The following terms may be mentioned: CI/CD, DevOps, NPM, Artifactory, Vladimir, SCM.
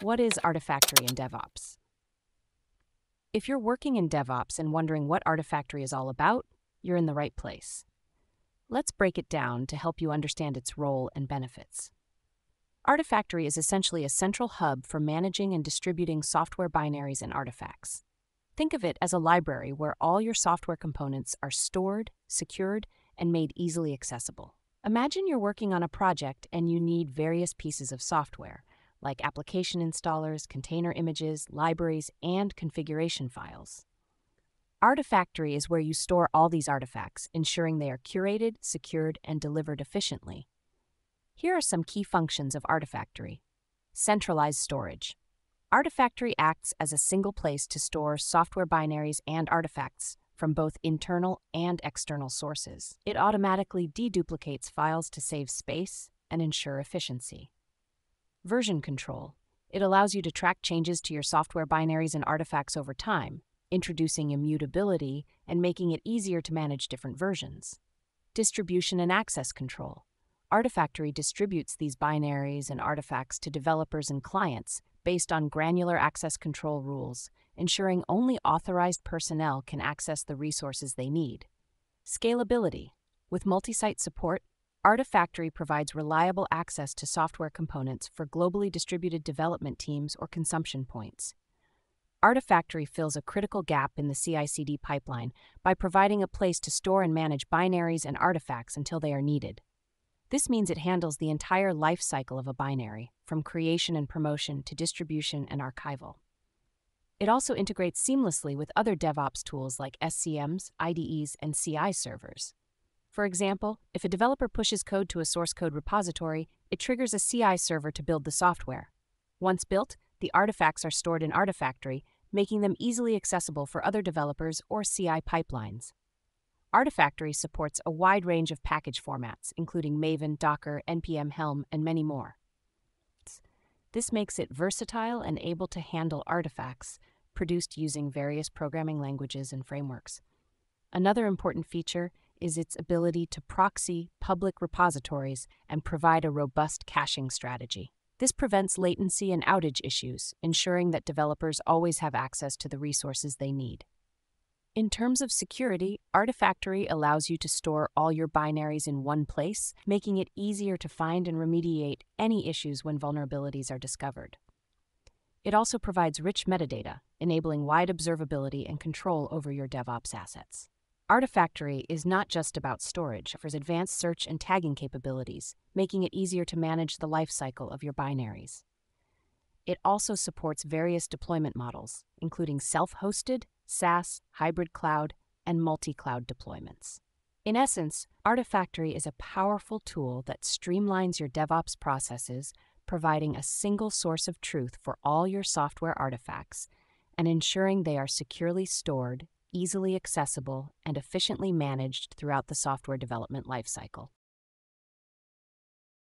What is Artifactory and DevOps? If you're working in DevOps and wondering what Artifactory is all about, you're in the right place. Let's break it down to help you understand its role and benefits. Artifactory is essentially a central hub for managing and distributing software binaries and artifacts. Think of it as a library where all your software components are stored, secured, and made easily accessible. Imagine you're working on a project and you need various pieces of software, like application installers, container images, libraries, and configuration files. Artifactory is where you store all these artifacts, ensuring they are curated, secured, and delivered efficiently. Here are some key functions of Artifactory. Centralized storage. Artifactory acts as a single place to store software binaries and artifacts from both internal and external sources. It automatically deduplicates files to save space and ensure efficiency. Version control. It allows you to track changes to your software binaries and artifacts over time, introducing immutability and making it easier to manage different versions. Distribution and access control. Artifactory distributes these binaries and artifacts to developers and clients based on granular access control rules, ensuring only authorized personnel can access the resources they need. Scalability. With multi-site support, Artifactory provides reliable access to software components for globally distributed development teams or consumption points. Artifactory fills a critical gap in the CI/CD pipeline by providing a place to store and manage binaries and artifacts until they are needed. This means it handles the entire life cycle of a binary, from creation and promotion to distribution and archival. It also integrates seamlessly with other DevOps tools like SCMs, IDEs, and CI servers. For example, if a developer pushes code to a source code repository, it triggers a CI server to build the software. Once built, the artifacts are stored in Artifactory, making them easily accessible for other developers or CI pipelines. Artifactory supports a wide range of package formats, including Maven, Docker, NPM, Helm, and many more. This makes it versatile and able to handle artifacts produced using various programming languages and frameworks. Another important feature is its ability to proxy public repositories and provide a robust caching strategy. This prevents latency and outage issues, ensuring that developers always have access to the resources they need. In terms of security, Artifactory allows you to store all your binaries in one place, making it easier to find and remediate any issues when vulnerabilities are discovered. It also provides rich metadata, enabling wide observability and control over your DevOps assets. Artifactory is not just about storage, it offers advanced search and tagging capabilities, making it easier to manage the lifecycle of your binaries. It also supports various deployment models, including self-hosted, SaaS, hybrid cloud, and multi-cloud deployments. In essence, Artifactory is a powerful tool that streamlines your DevOps processes, providing a single source of truth for all your software artifacts and ensuring they are securely stored, easily accessible, and efficiently managed throughout the software development lifecycle.